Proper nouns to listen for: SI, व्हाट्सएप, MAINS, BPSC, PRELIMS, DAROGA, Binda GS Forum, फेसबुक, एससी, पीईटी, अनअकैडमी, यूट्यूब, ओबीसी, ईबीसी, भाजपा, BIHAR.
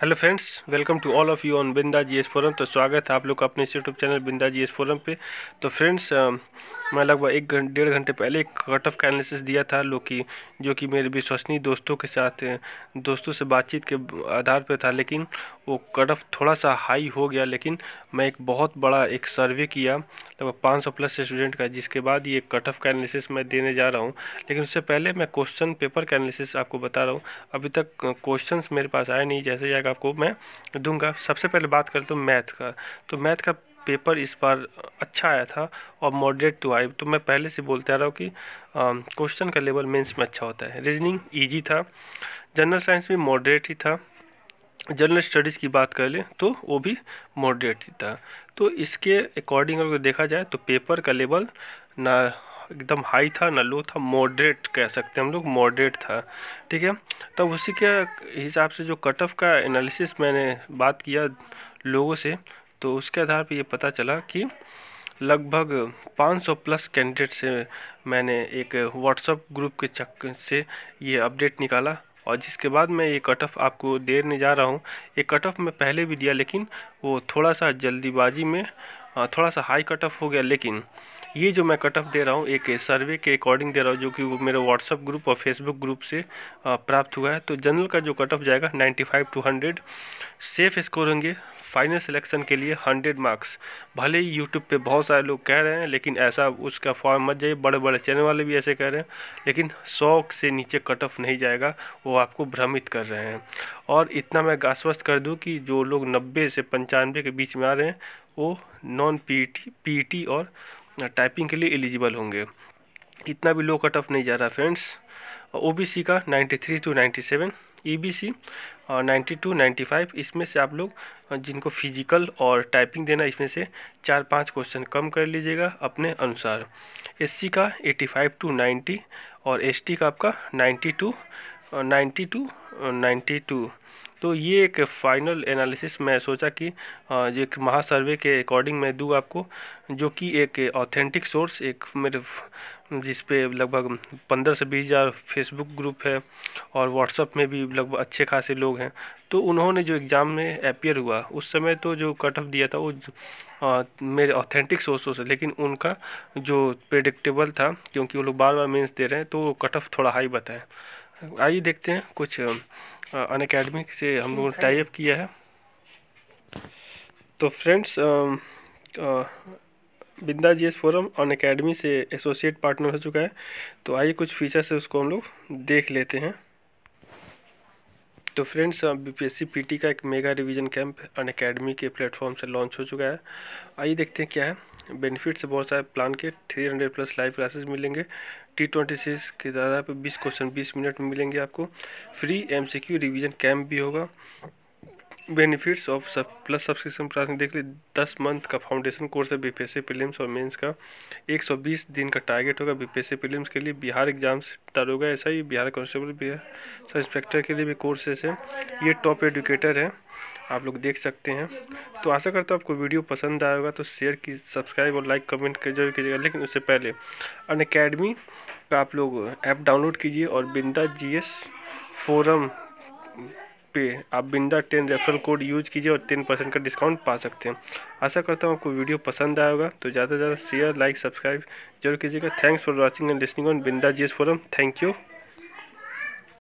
Hello friends, welcome to all of you on Binda GS forum. तो स्वागत है आप लोग का अपने यूट्यूब channel Binda GS forum पे। तो फ्रेंड्स, मैं लगभग 1-1.5 घंटे पहले एक कट ऑफ का एनालिसिस दिया था जो कि मेरे विश्वसनीय दोस्तों से बातचीत के आधार पर था, लेकिन वो कट ऑफ थोड़ा सा हाई हो गया। लेकिन मैं एक बहुत बड़ा एक सर्वे किया लगभग 500+ स्टूडेंट का, जिसके बाद ये कट ऑफ का एनालिसिस मैं देने जा रहा हूँ। लेकिन उससे पहले मैं क्वेश्चन पेपर का एनालिसिस आपको बता रहा हूँ। अभी तक क्वेश्चन मेरे पास आए नहीं, जैसे आपको मैं दूंगा। सबसे पहले बात करता हूँ मैथ का। तो मैथ का पेपर इस बार अच्छा आया था और मॉडरेट टू हाई। तो मैं पहले से बोलते आ रहा हूँ कि क्वेश्चन का लेवल मेंस में अच्छा होता है। रीजनिंग इजी था, जनरल साइंस भी मॉडरेट ही था, जनरल स्टडीज़ की बात कर लें तो वो भी मॉडरेट ही था। तो इसके अकॉर्डिंग अगर देखा जाए तो पेपर का लेवल ना एकदम हाई था ना लो था, मॉडरेट कह सकते हैं हम लोग, मॉडरेट था। ठीक है, तब उसी के हिसाब से जो कट ऑफ का एनालिसिस मैंने बात किया लोगों से, तो उसके आधार पे ये पता चला कि लगभग 500+ कैंडिडेट से मैंने एक व्हाट्सएप ग्रुप के चक्कर से ये अपडेट निकाला, और जिसके बाद मैं ये कट ऑफ आपको देने जा रहा हूँ। ये कट ऑफ मैं पहले भी दिया, लेकिन वो थोड़ा सा जल्दीबाजी में थोड़ा सा हाई कट ऑफ हो गया। लेकिन ये जो मैं कट ऑफ दे रहा हूँ एक सर्वे के अकॉर्डिंग दे रहा हूँ, जो कि वो मेरे व्हाट्सअप ग्रुप और फेसबुक ग्रुप से प्राप्त हुआ है। तो जनरल का जो कट ऑफ जाएगा 95 to 100, सेफ स्कोर होंगे फाइनल सिलेक्शन के लिए 100 मार्क्स। भले ही यूट्यूब पे बहुत सारे लोग कह रहे हैं, लेकिन ऐसा उसका फॉर्म मत जाइए, बड़े बड़े चैनल वाले भी ऐसे कह रहे हैं, लेकिन 100 से नीचे कट ऑफ नहीं जाएगा, वो आपको भ्रमित कर रहे हैं। और इतना मैं आश्वस्त कर दूँ कि जो लोग 90 से 95 के बीच में आ रहे हैं वो नॉन पीईटी और टाइपिंग के लिए एलिजिबल होंगे। इतना भी लो कट ऑफ नहीं जा रहा फ्रेंड्स। ओबीसी का 93 to 97, ईबीसी 92 95, इसमें से आप लोग जिनको फिजिकल और टाइपिंग देना, इसमें से 4-5 क्वेश्चन कम कर लीजिएगा अपने अनुसार। एससी का 85 to 90 और एसटी का आपका 92 to 92। तो ये एक फ़ाइनल एनालिसिस मैं सोचा कि जो एक महासर्वे के अकॉर्डिंग मैं दूँ आपको, जो कि एक ऑथेंटिक सोर्स, एक मेरे जिस पे लगभग 15 से 20 हज़ार फेसबुक ग्रुप है और व्हाट्सएप में भी लगभग अच्छे खासे लोग हैं। तो उन्होंने जो एग्ज़ाम में अपियर हुआ उस समय तो जो कट ऑफ दिया था वो मेरे ऑथेंटिक सोर्सों से, लेकिन उनका जो प्रेडिक्टेबल था क्योंकि वो लोग बार-बार मेंस दे रहे हैं, तो कट ऑफ थोड़ा हाई बताया। आइए देखते हैं, कुछ अनअकैडमी से हम लोगों ने टाई अप किया है। तो friends, Binda GS forum अनअकैडमी से एसोसिएट पार्टनर हो चुका है। तो आइए कुछ फीचर्स है उसको हम लोग देख लेते हैं। तो फ्रेंड्स, बीपीएससी पीटी का एक मेगा रिवीजन कैंप अनअकैडमी के प्लेटफॉर्म से लॉन्च हो चुका है। आइए देखते हैं क्या है बेनिफिट्स। बहुत सारे प्लान के 300+ लाइव क्लासेस मिलेंगे, T26 के दादा पे 20 क्वेश्चन 20 मिनट में मिलेंगे आपको, फ्री MCQ रिवीजन कैंप भी होगा। बेनिफिट्स ऑफ सब प्लस सब्सक्रिप्शन प्राइस देख लीजिए, 10 मंथ का फाउंडेशन कोर्स है बीपीएससी प्रीलिम्स और मेंस का, 120 दिन का टारगेट होगा बीपीएससी प्रीलिम्स के लिए, बिहार एग्जाम्स दारोगा ऐसा ही, Bihar constable, Bihar sub inspector के लिए भी कोर्सेस हैं। ये टॉप एडुकेटर है, आप लोग देख सकते हैं। तो आशा करता हूँ आपको वीडियो पसंद आएगा, तो शेयर की, सब्सक्राइब और लाइक कमेंट जरूर कीजिएगा। लेकिन उससे पहले अनअकैडमी का आप लोग ऐप डाउनलोड कीजिए और बिंदा जीएस फोरम पे आप बिंदा 10 रेफरल कोड यूज कीजिए और 10% का डिस्काउंट पा सकते हैं। आशा करता हूँ आपको वीडियो पसंद आएगा, तो ज़्यादा से ज़्यादा शेयर, लाइक, सब्सक्राइब जरूर कीजिएगा। Thanks for watching and listening on Binda GS forum. Thank you.